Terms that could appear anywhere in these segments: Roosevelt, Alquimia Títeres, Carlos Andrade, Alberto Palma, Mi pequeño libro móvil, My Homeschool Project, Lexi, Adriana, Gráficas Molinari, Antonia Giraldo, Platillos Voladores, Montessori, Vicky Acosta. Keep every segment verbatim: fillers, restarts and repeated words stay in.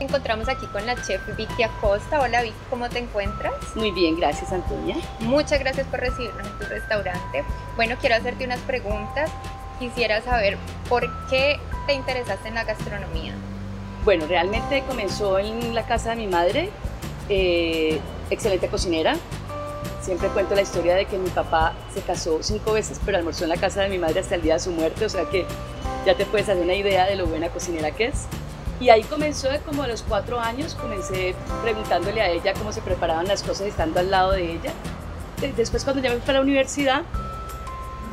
Encontramos aquí con la chef Vicky Acosta. Hola Vicky, ¿cómo te encuentras? Muy bien, gracias Antonia. Muchas gracias por recibirnos en tu restaurante. Bueno, quiero hacerte unas preguntas. Quisiera saber por qué te interesaste en la gastronomía. Bueno, realmente comenzó en la casa de mi madre, eh, excelente cocinera. Siempre cuento la historia de que mi papá se casó cinco veces, pero almorzó en la casa de mi madre hasta el día de su muerte, o sea que ya te puedes hacer una idea de lo buena cocinera que es. Y ahí comenzó, como a los cuatro años, comencé preguntándole a ella cómo se preparaban las cosas estando al lado de ella. Después, cuando ya me fui a la universidad,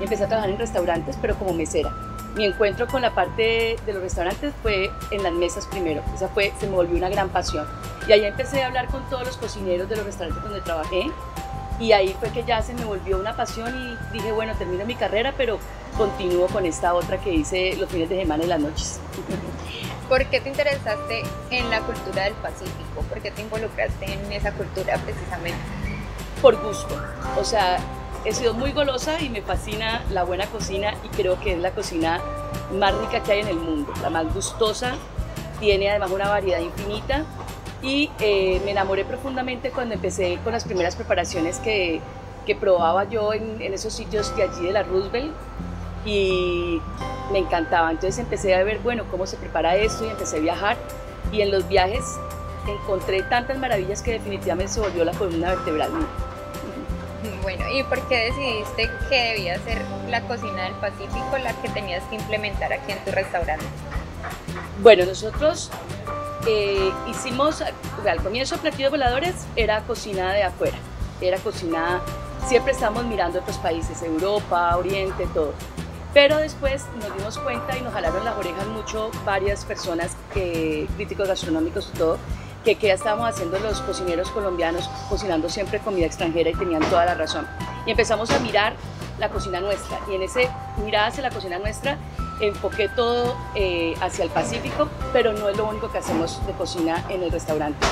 empecé a trabajar en restaurantes, pero como mesera. Mi encuentro con la parte de los restaurantes fue en las mesas primero. Esa fue, se me volvió una gran pasión. Y ahí empecé a hablar con todos los cocineros de los restaurantes donde trabajé. Y ahí fue que ya se me volvió una pasión y dije, bueno, termino mi carrera, pero continúo con esta otra que hice los fines de semana y las noches. ¿Por qué te interesaste en la cultura del Pacífico? ¿Por qué te involucraste en esa cultura precisamente? Por gusto. O sea, he sido muy golosa y me fascina la buena cocina y creo que es la cocina más rica que hay en el mundo, la más gustosa, tiene además una variedad infinita y eh, me enamoré profundamente cuando empecé con las primeras preparaciones que, que probaba yo en, en esos sitios de allí de la Roosevelt. Y me encantaba, entonces empecé a ver, bueno, cómo se prepara esto y empecé a viajar y en los viajes encontré tantas maravillas que definitivamente se volvió la columna vertebral. Bueno, ¿y por qué decidiste que debía ser la cocina del Pacífico la que tenías que implementar aquí en tu restaurante? Bueno, nosotros eh, hicimos, o sea, al comienzo Platillos Voladores era cocina de afuera, era cocina, siempre estamos mirando otros países, Europa, Oriente, todo. Pero después nos dimos cuenta y nos jalaron las orejas mucho varias personas, eh, críticos gastronómicos y todo, que, que ya estábamos haciendo los cocineros colombianos, cocinando siempre comida extranjera y tenían toda la razón. Y empezamos a mirar la cocina nuestra y en esa mirada hacia la cocina nuestra enfoqué todo eh, hacia el Pacífico, pero no es lo único que hacemos de cocina en el restaurante.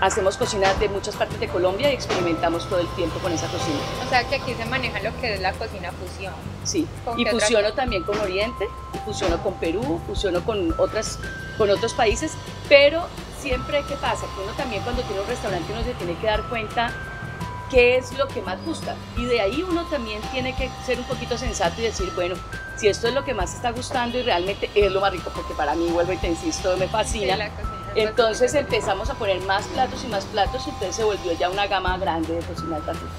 Hacemos cocina de muchas partes de Colombia y experimentamos todo el tiempo con esa cocina. O sea que aquí se maneja lo que es la cocina fusión. Sí, y fusiono también con Oriente, fusiono con Perú, fusiono con, otras, con otros países, pero siempre, ¿qué pasa? Que uno también cuando tiene un restaurante uno se tiene que dar cuenta qué es lo que más gusta y de ahí uno también tiene que ser un poquito sensato y decir, bueno, si esto es lo que más está gustando y realmente es lo más rico, porque para mí, vuelvo y te insisto, me fascina. Sí, la cocina. Entonces empezamos a poner más platos y más platos, entonces se volvió ya una gama grande de cocina del Pacífico.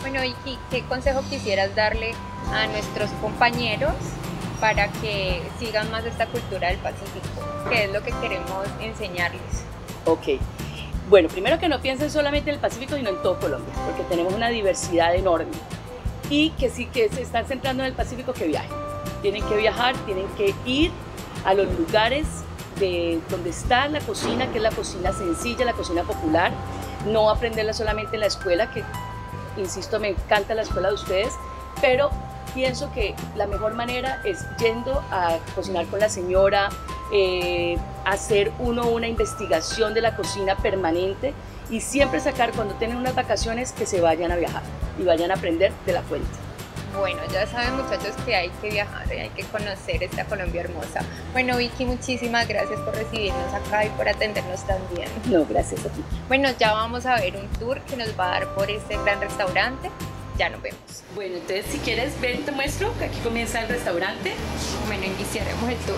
Bueno, Vicky, ¿qué consejo quisieras darle a nuestros compañeros para que sigan más esta cultura del Pacífico? ¿Qué es lo que queremos enseñarles? Ok, bueno, primero que no piensen solamente en el Pacífico, sino en todo Colombia, porque tenemos una diversidad enorme. Y que sí que se están centrando en el Pacífico, que viajen. Tienen que viajar, tienen que ir a los lugares de donde está la cocina, que es la cocina sencilla, la cocina popular, no aprenderla solamente en la escuela, que insisto, me encanta la escuela de ustedes, pero pienso que la mejor manera es yendo a cocinar con la señora, eh, hacer uno una investigación de la cocina permanente y siempre sacar cuando tienen unas vacaciones que se vayan a viajar y vayan a aprender de la fuente. Bueno, ya saben muchachos que hay que viajar y hay que conocer esta Colombia hermosa. Bueno, Vicky, muchísimas gracias por recibirnos acá y por atendernos también. No, gracias a ti. Bueno, ya vamos a ver un tour que nos va a dar por este gran restaurante. Ya nos vemos. Bueno, entonces si quieres ver, te muestro que aquí comienza el restaurante. Bueno, iniciaremos el tour.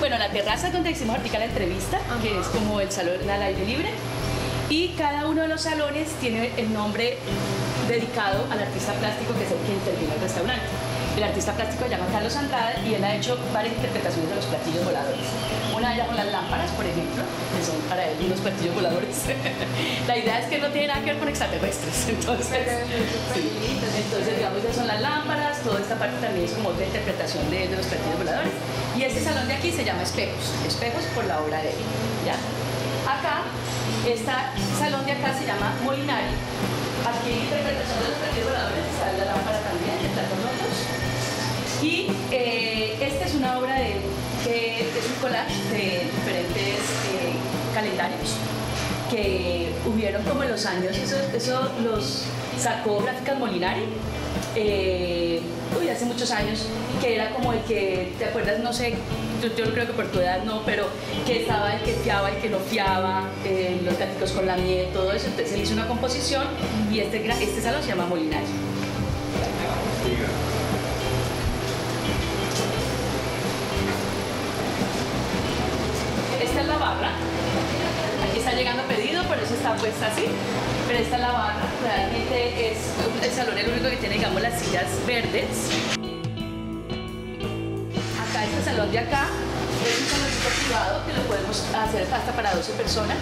Bueno, la terraza es donde hicimos ahorita la entrevista, ajá, que es como el salón al aire libre. Y cada uno de los salones tiene el nombre dedicado al artista plástico que es el que intervino el restaurante. El artista plástico se llama Carlos Andrade y él ha hecho varias interpretaciones de los platillos voladores. Una de ellas con las lámparas, por ejemplo, que son para él unos platillos voladores. La idea es que no tiene nada que ver con extraterrestres, entonces, sí. Entonces digamos ya son las lámparas, toda esta parte también es como otra interpretación de, de los platillos voladores. Y este salón de aquí se llama Espejos, Espejos por la obra de él, ¿ya? Acá, este salón de acá se llama Molinari. Aquí hay interpretación de los platillos voladores, está la lámpara también, que está con nosotros. Y eh, esta es una obra de, que es un collage de diferentes eh, calendarios que hubieron como en los años, eso, eso los sacó Gráficas Molinari eh, uy, hace muchos años, que era como el que, ¿te acuerdas? No sé, yo, yo creo que por tu edad no, pero que estaba el que fiaba, el que no fiaba, eh, los gatitos con la miel, todo eso. Entonces él hizo una composición y este, este salón se llama Molinari. Esta es la barra. Aquí está llegando pedido, por eso está puesta así. Pero esta es la barra. Realmente es el salón el único que tiene, digamos, las sillas verdes. Acá, este salón de acá, es un salóncito privado que lo podemos hacer hasta para doce personas.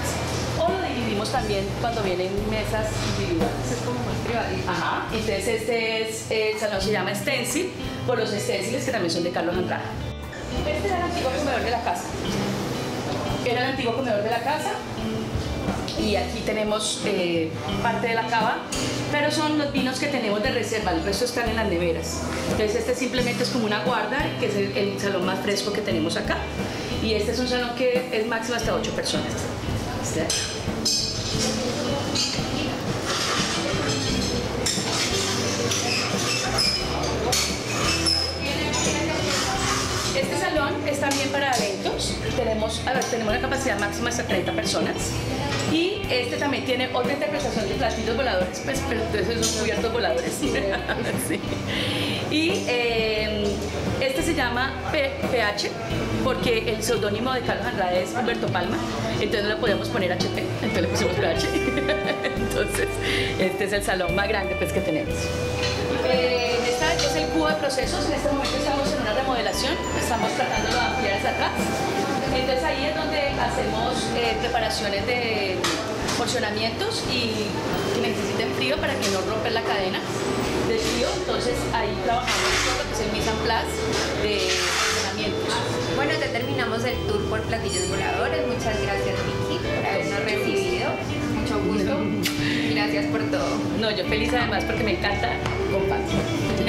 O lo dividimos también cuando vienen mesas individuales. Es como muy privadito. Ajá. Entonces este es, el salón se llama Stencil, por los stenciles que también son de Carlos Andrade. Este era el antiguo comedor de la casa. Era el antiguo comedor de la casa y aquí tenemos eh, parte de la cava, pero son los vinos que tenemos de reserva, el resto están en las neveras. Entonces este simplemente es como una guarda, que es el, el salón más fresco que tenemos acá, y este es un salón que es máximo hasta ocho personas. Este. Este salón es también para eventos, tenemos, a ver, tenemos la capacidad máxima hasta treinta personas, y este también tiene otra interpretación de platillos voladores, pues, pero entonces son cubiertos voladores. Sí. Y eh, este se llama P H porque el seudónimo de Carlos Andrade es Alberto Palma, entonces no le podíamos poner H P, entonces le pusimos P H. Entonces este es el salón más grande, pues, que tenemos. Eh, esta es el cubo de procesos. En este momento estamos en una remodelación, estamos tratando de ampliar hacia atrás. Entonces ahí es donde hacemos eh, preparaciones de porcionamientos y que necesiten frío para que no rompan la cadena del frío. Entonces ahí trabajamos con lo que es el mise en place de porcionamientos. Bueno, ya terminamos el tour por platillos voladores. Muchas gracias, Vicky, por habernos recibido. Mucho gusto. Gracias por todo. No, yo feliz además porque me encanta compartir.